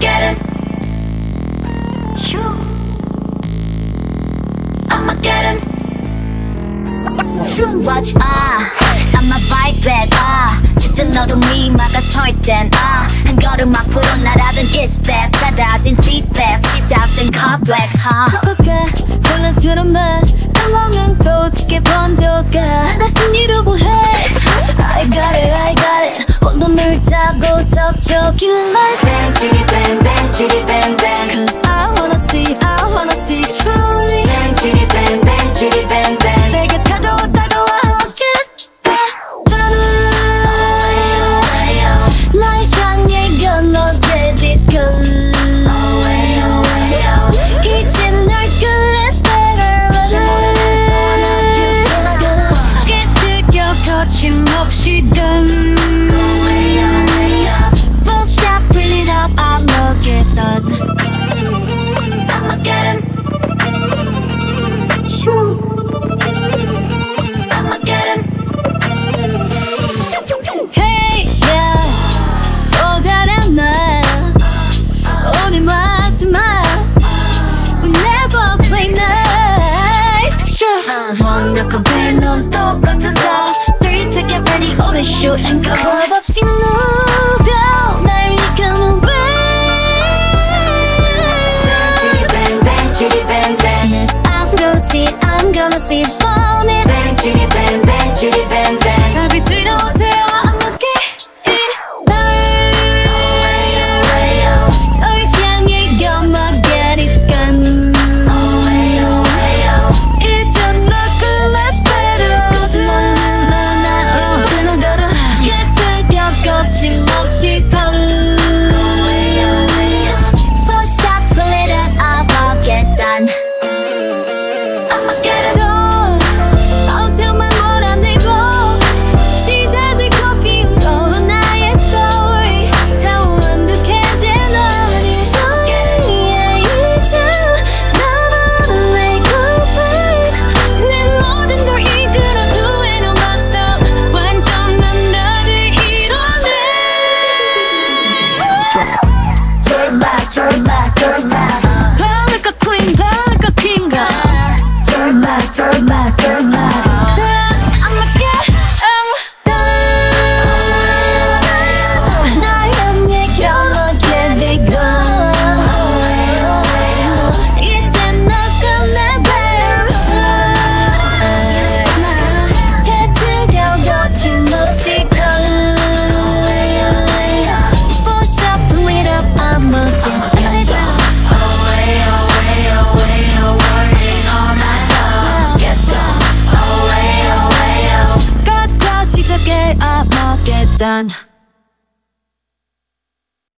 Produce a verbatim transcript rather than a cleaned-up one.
get him. Shoo. I'ma get him. Shoo, watch, ah. I'ma bite back, ah. 짙은 어둠이 막아설 땐, 아. 한 걸음 앞으로 날아든 it's bad. 사라진 feedback. 시작된 cut black, huh? 어깨, 혼란스러운 말. 악몽은 또 짙게 번져가. 나 승리로 보해. I got it, I got it. 혼돈을 타고 덮쳐기는 like bang, jiggy, bang, bang, jiggy, bang, bang. Cause I wanna see, I wanna see truly. Bang, jiggy, bang, bang, jiggy, bang, bang. 내게 다가와 다가와 어깨다. 날 향해 건너 데디 걸. 기침 날 끌래 better better. 깨뜨려 거침없이 걸. Shoot and go. 겁없이 누벼 날 이끄는 way. Bang, bang, jiggy, bang, bang. Yes, I'm gonna see, I'm gonna see bonnet. Bang, jiggy, bang, bang, jiggy, bang, bang. 날 비틀려 못해요, 안 먹게 날. Oh, way, oh, way, oh. 널 향해 겸하게니깐. Oh, way, oh, way, oh. 이젠 널 끌래 better. 그것은 너는 나. 겁침없이 털. First shot, pull it up, I'll get done. I'ma get it. Don't, I'll tell my more than they go. 시작을 꽃피운 거로 나의 story. 다 완벽해진 넌 이제 이제 나만 make a break. 내 모든 걸 이끌어 두에는 없어. 완전한 너를 Turn back, turn back. 다 내꺼 queen, 다 내꺼 king. Turn back, turn back, turn back. I'ma get him done. 날 향해 겨누게 되고. 이젠 너 끝내 better. 깨뜨려 거침없이 걸. Done.